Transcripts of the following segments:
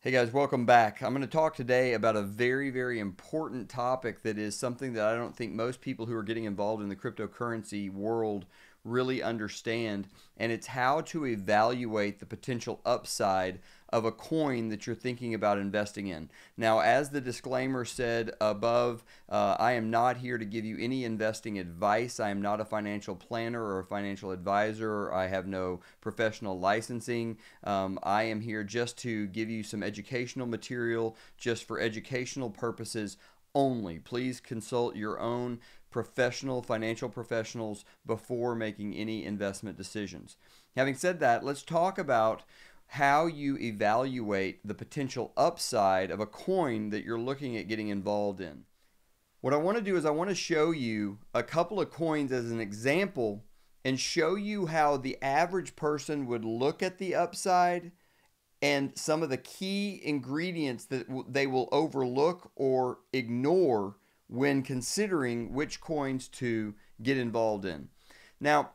Hey guys, welcome back. I'm going to talk today about a very important topic that is something that I don't think most people who are getting involved in the cryptocurrency world really understand, and it's how to evaluate the potential upside of a coin that you're thinking about investing in. Now, as the disclaimer said above, I am not here to give you any investing advice. I am not a financial planner or a financial advisor. I have no professional licensing. I am here just to give you some educational material just for educational purposes only. Please consult your own professional financial professionals before making any investment decisions. Having said that, let's talk about how you evaluate the potential upside of a coin that you're looking at getting involved in. What I want to do is I want to show you a couple of coins as an example and show you how the average person would look at the upside and some of the key ingredients that they will overlook or ignore when considering which coins to get involved in. Now,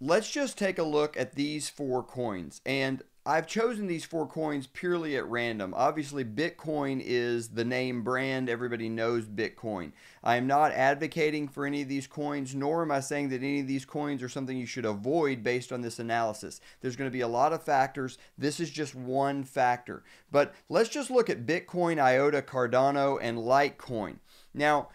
let's just take a look at these four coins, and I've chosen these four coins purely at random. Obviously, Bitcoin is the name brand. Everybody knows Bitcoin. I am not advocating for any of these coins, nor am I saying that any of these coins are something you should avoid based on this analysis. There's going to be a lot of factors. This is just one factor. But let's just look at Bitcoin, IOTA, Cardano, and Litecoin. Now,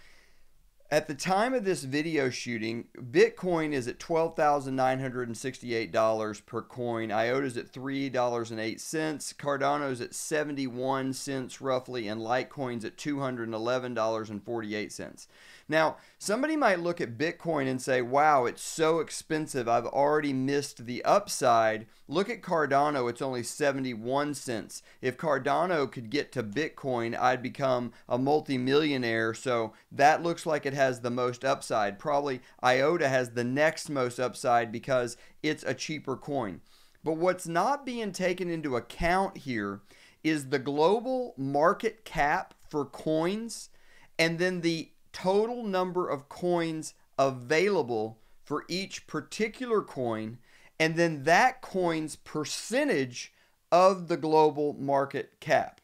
at the time of this video shooting, Bitcoin is at $12,968 per coin. IOTA is at $3.08. Cardano is at 71 cents roughly, and Litecoin's at $211.48. Now, somebody might look at Bitcoin and say, wow, it's so expensive. I've already missed the upside. Look at Cardano. It's only 71 cents. If Cardano could get to Bitcoin, I'd become a multimillionaire. So that looks like it has the most upside. Probably IOTA has the next most upside because it's a cheaper coin. But what's not being taken into account here is the global market cap for coins and then the total number of coins available for each particular coin, and then that coin's percentage of the global market cap.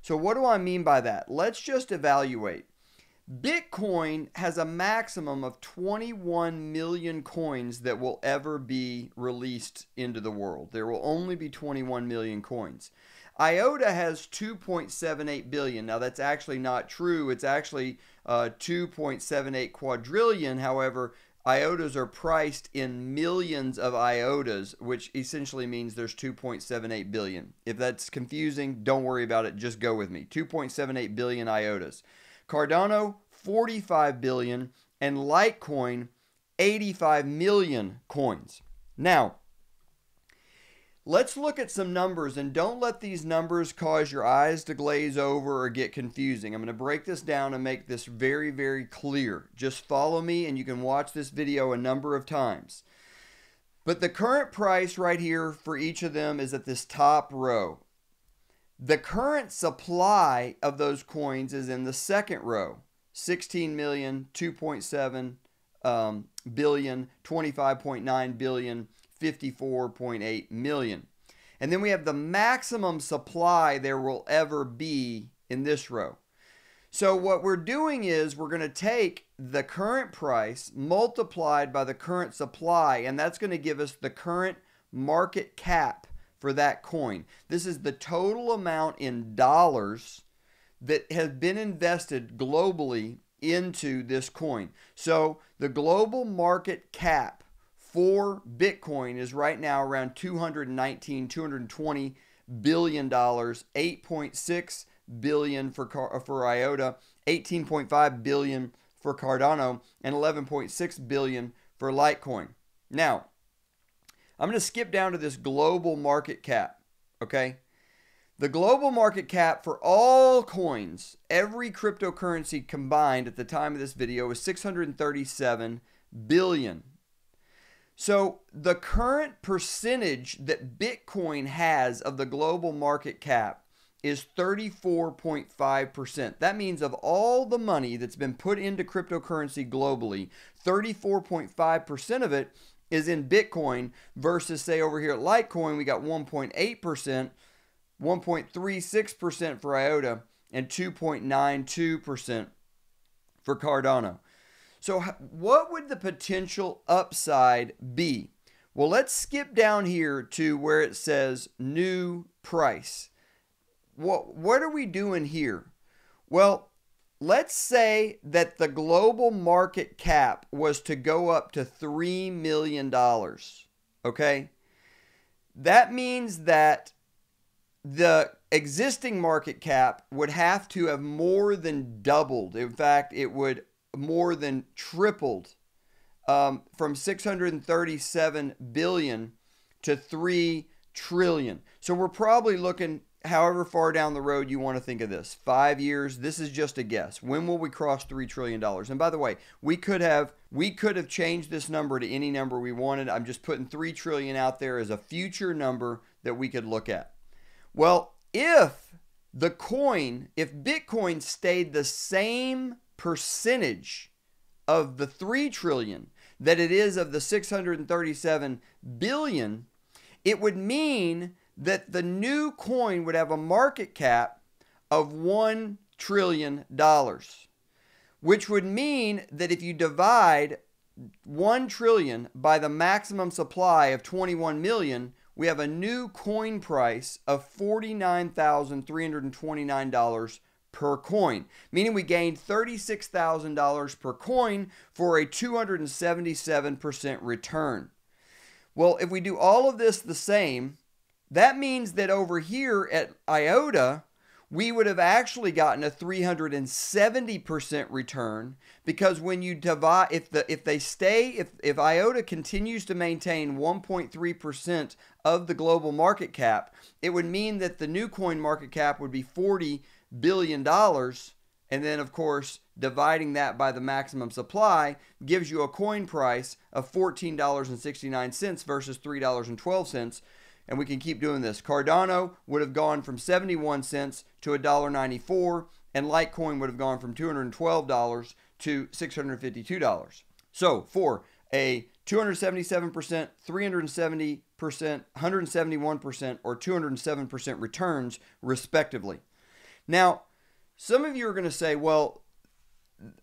So what do I mean by that? Let's just evaluate. Bitcoin has a maximum of 21 million coins that will ever be released into the world. There will only be 21 million coins. IOTA has 2.78 billion. Now, that's actually not true. It's actually 2.78 quadrillion. However, IOTAs are priced in millions of IOTAs, which essentially means there's 2.78 billion. If that's confusing, don't worry about it. Just go with me. 2.78 billion IOTAs. Cardano, 45 billion, and Litecoin, 85 million coins. Now, let's look at some numbers, and don't let these numbers cause your eyes to glaze over or get confusing. I'm going to break this down and make this very clear. Just follow me, and you can watch this video a number of times. But the current price right here for each of them is at this top row. The current supply of those coins is in the second row, 16 million, 2.7 billion, 25.9 billion, 54.8 million. And then we have the maximum supply there will ever be in this row. So what we're doing is we're going to take the current price multiplied by the current supply, and that's going to give us the current market cap for that coin. This is the total amount in dollars that has been invested globally into this coin. So the global market cap for Bitcoin is right now around $220 billion, 8.6 billion for IOTA, 18.5 billion for Cardano, and 11.6 billion for Litecoin. Now, I'm going to skip down to this global market cap, okay? The global market cap for all coins, every cryptocurrency combined at the time of this video, is 637 billion. So the current percentage that Bitcoin has of the global market cap is 34.5%. That means of all the money that's been put into cryptocurrency globally, 34.5% of it is in Bitcoin versus, say, over here at Litecoin, we got 1.8%, 1.36% for IOTA, and 2.92% for Cardano. So what would the potential upside be? Well, let's skip down here to where it says new price. What are we doing here? Well, let's say that the global market cap was to go up to $3 million, okay? That means that the existing market cap would have to have more than doubled. In fact, it would more than tripled from 637 billion to 3 trillion. So we're probably looking however far down the road you want to think of this. 5 years, this is just a guess. When will we cross $3 trillion? And by the way, we could have changed this number to any number we wanted. I'm just putting 3 trillion out there as a future number that we could look at. Well, if Bitcoin stayed the same percentage of the 3 trillion that it is of the 637 billion, it would mean that the new coin would have a market cap of $1 trillion, which would mean that if you divide 1 trillion by the maximum supply of 21 million, we have a new coin price of $49,329 per coin, meaning we gained $36,000 per coin for a 277% return. Well, if we do all of this the same, that means that over here at IOTA, we would have actually gotten a 370% return, because when you divide, if IOTA continues to maintain 1.3% of the global market cap, it would mean that the new coin market cap would be $40 billion. And then, of course, dividing that by the maximum supply gives you a coin price of $14.69 versus $3.12. And we can keep doing this. Cardano would have gone from 71 cents to $1.94, and Litecoin would have gone from $212 to $652. So for a 277%, 370%, 171%, or 207% returns, respectively. Now, some of you are going to say, well,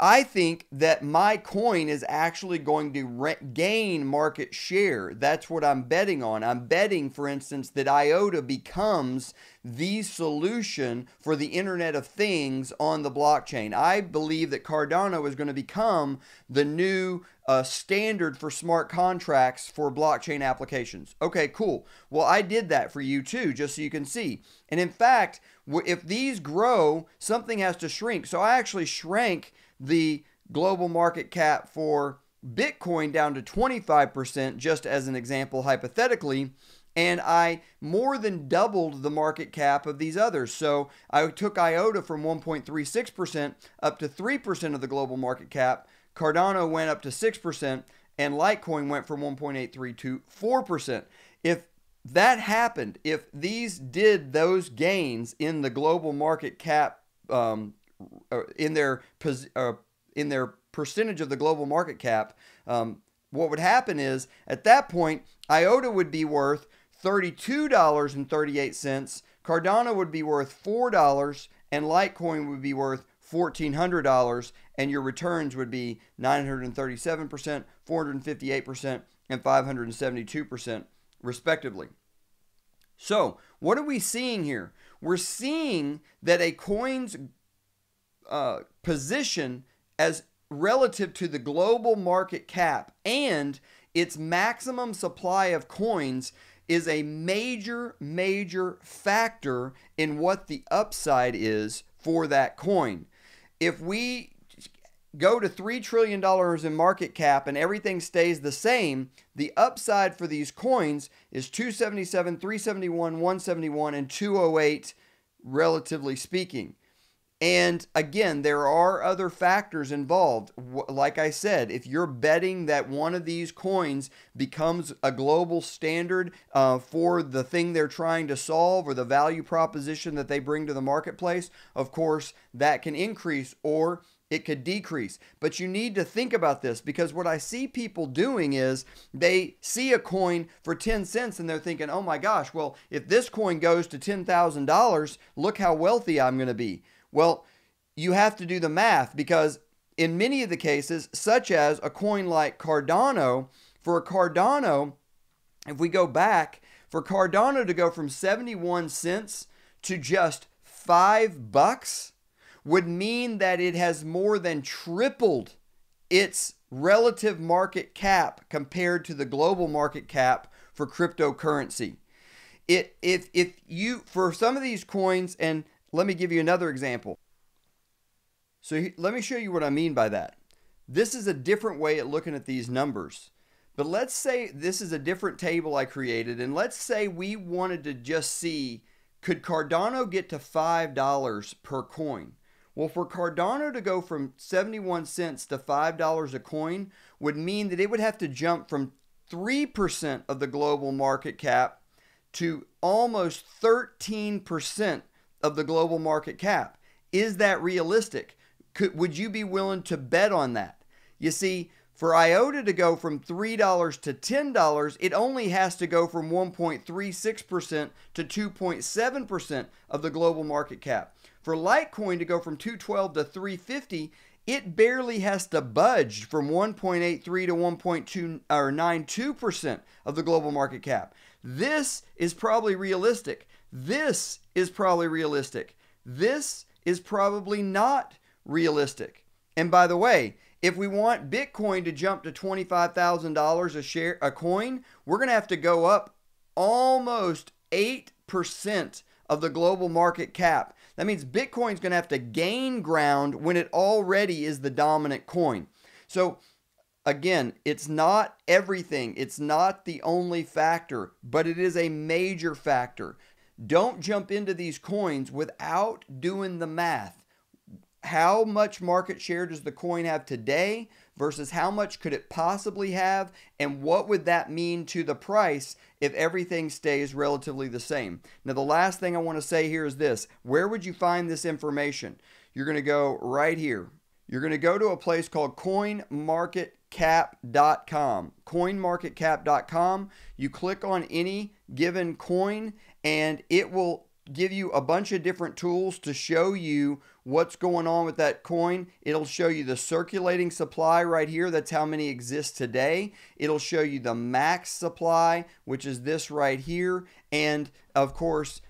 I think that my coin is actually going to gain market share. That's what I'm betting on. I'm betting, for instance, that IOTA becomes the solution for the Internet of Things on the blockchain. I believe that Cardano is going to become the new standard for smart contracts for blockchain applications. Okay, cool. Well, I did that for you too, just so you can see. And in fact, if these grow, something has to shrink. So I actually shrank the global market cap for Bitcoin down to 25%, just as an example, hypothetically. And I more than doubled the market cap of these others. So I took IOTA from 1.36% up to 3% of the global market cap. Cardano went up to 6%, and Litecoin went from 1.83 to 4%. If that happened, if these did those gains in the global market cap, in their percentage of the global market cap, what would happen is at that point, IOTA would be worth $32.38, Cardano would be worth $4, and Litecoin would be worth $1,400, and your returns would be 937%, 458%, and 572%, respectively. So what are we seeing here? We're seeing that a coin's position as relative to the global market cap and its maximum supply of coins is a major, major factor in what the upside is for that coin. If we go to $3 trillion in market cap and everything stays the same, the upside for these coins is 277, 371, 171, and 208, relatively speaking. And again, there are other factors involved. Like I said, if you're betting that one of these coins becomes a global standard for the thing they're trying to solve or the value proposition that they bring to the marketplace, of course, that can increase. Or it could decrease. But you need to think about this, because what I see people doing is they see a coin for 10 cents and they're thinking, oh my gosh, well, if this coin goes to $10,000, look how wealthy I'm going to be. Well, you have to do the math, because in many of the cases, such as a coin like Cardano, for Cardano, if we go back, for Cardano to go from 71 cents to just $5 would mean that it has more than tripled its relative market cap compared to the global market cap for cryptocurrency. For some of these coins, and let me give you another example. So let me show you what I mean by that. This is a different way of looking at these numbers. But let's say this is a different table I created, and let's say we wanted to just see, could Cardano get to $5 per coin? Well, for Cardano to go from 71 cents to $5 a coin would mean that it would have to jump from 3% of the global market cap to almost 13% of the global market cap. Is that realistic? Would you be willing to bet on that? You see, for IOTA to go from $3 to $10, it only has to go from 1.36% to 2.7% of the global market cap. For Litecoin to go from 212 to 350, it barely has to budge from 1.83 to 1.92% of the global market cap. This is probably realistic. This is probably realistic. This is probably not realistic. And by the way, if we want Bitcoin to jump to $25,000 a coin, we're going to have to go up almost 8% of the global market cap. That means Bitcoin's going to have to gain ground when it already is the dominant coin. So again, it's not everything. It's not the only factor, but it is a major factor. Don't jump into these coins without doing the math. How much market share does the coin have today versus how much could it possibly have, and what would that mean to the price if everything stays relatively the same? Now, the last thing I want to say here is this. Where would you find this information? You're going to go right here. You're going to go to a place called coinmarketcap.com. Coinmarketcap.com. You click on any given coin and it will give you a bunch of different tools to show you what's going on with that coin. It'll show you the circulating supply right here. That's how many exist today. It'll show you the max supply, which is this right here. And of course,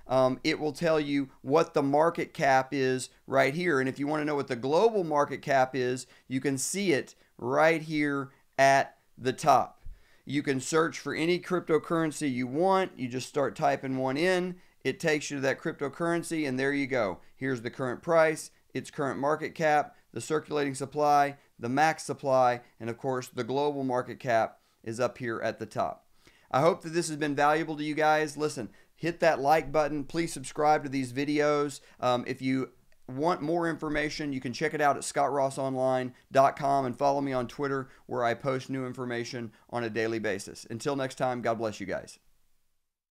it will tell you what the market cap is right here. And if you want to know what the global market cap is, you can see it right here at the top. You can search for any cryptocurrency you want. You just start typing one in. It takes you to that cryptocurrency, and there you go. Here's the current price, its current market cap, the circulating supply, the max supply, and of course, the global market cap is up here at the top. I hope that this has been valuable to you guys. Listen, hit that like button. Please subscribe to these videos. If you want more information, you can check it out at scottrossonline.com and follow me on Twitter, where I post new information on a daily basis. Until next time, God bless you guys.